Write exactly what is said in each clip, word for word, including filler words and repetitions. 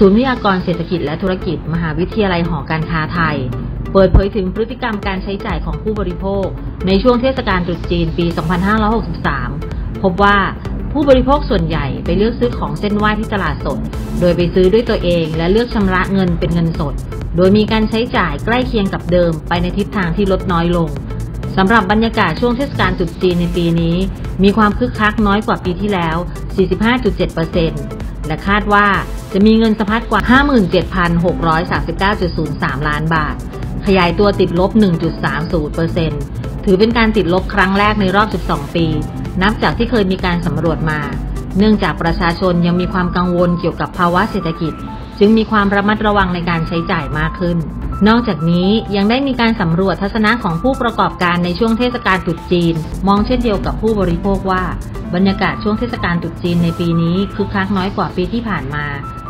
ศูนย์วิทยากรเศรษฐกิจและธุรกิจมหาวิทยาลัยหอการค้าไทยเปิดเผยถึงพฤติกรรมการใช้จ่ายของผู้บริโภคในช่วงเทศกาลตรุษจีนปี สองพันห้าร้อยหกสิบสาม พบว่าผู้บริโภคส่วนใหญ่ไปเลือกซื้อของเส้นไหว้ที่ตลาดสดโดยไปซื้อด้วยตัวเองและเลือกชำระเงินเป็นเงินสดโดยมีการใช้จ่ายใกล้เคียงกับเดิมไปในทิศทางที่ลดน้อยลงสำหรับบรรยากาศช่วงเทศกาลตรุษจีนในปีนี้มีความคึกคักน้อยกว่าปีที่แล้ว สี่สิบห้าจุดเจ็ดเปอร์เซ็นต์ และคาดว่าจะมีเงินสะพัดกว่า ห้าหมื่นเจ็ดพันหกร้อยสามสิบเก้าจุดศูนย์สาม ล้านบาทขยายตัวติดลบ หนึ่งจุดสามศูนย์เปอร์เซ็นต์ ถือเป็นการติดลบครั้งแรกในรอบ สิบสอง ปีนับจากที่เคยมีการสำรวจมาเนื่องจากประชาชนยังมีความกังวลเกี่ยวกับภาวะเศรษฐกิจจึงมีความระมัดระวังในการใช้จ่ายมากขึ้นนอกจากนี้ยังได้มีการสำรวจทัศนะของผู้ประกอบการในช่วงเทศกาลตรุษจีนมองเช่นเดียวกับผู้บริโภคว่าบรรยากาศช่วงเทศกาลตรุษจีนในปีนี้คึกคักน้อยกว่าปีที่ผ่านมา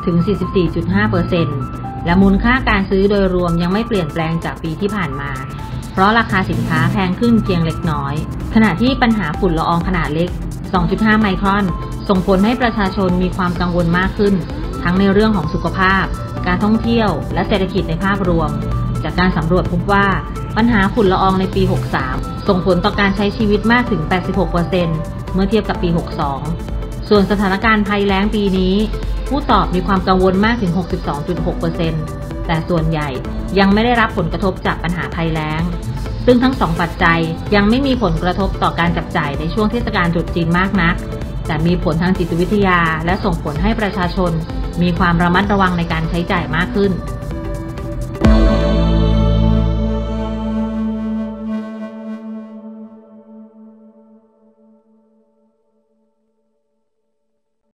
ถึง สี่สิบสี่จุดห้าเปอร์เซ็นต์ และมูลค่าการซื้อโดยรวมยังไม่เปลี่ยนแปลงจากปีที่ผ่านมาเพราะราคาสินค้าแพงขึ้นเพียงเล็กน้อยขณะที่ปัญหาฝุ่นละอองขนาดเล็ก สองจุดห้า ไมครอนส่งผลให้ประชาชนมีความกังวลมากขึ้นทั้งในเรื่องของสุขภาพการท่องเที่ยวและเศรษฐกิจในภาพรวมจากการสำรวจพบว่าปัญหาฝุ่นละอองในปี หกสาม ส่งผลต่อการใช้ชีวิตมากถึง แปดสิบหกเปอร์เซ็นต์ เมื่อเทียบกับปี หกสอง ส่วนสถานการณ์ภัยแล้งปีนี้ผู้ตอบมีความกังวลมากถึง หกสิบสองจุดหกเปอร์เซ็นต์ แต่ส่วนใหญ่ยังไม่ได้รับผลกระทบจากปัญหาภัยแล้งซึ่งทั้งสองปัจจัยยังไม่มีผลกระทบต่อการจับจ่ายในช่วงเทศกาลตรุษจีนมากนักแต่มีผลทางจิตวิทยาและส่งผลให้ประชาชนมีความระมัดระวังในการใช้จ่ายมากขึ้น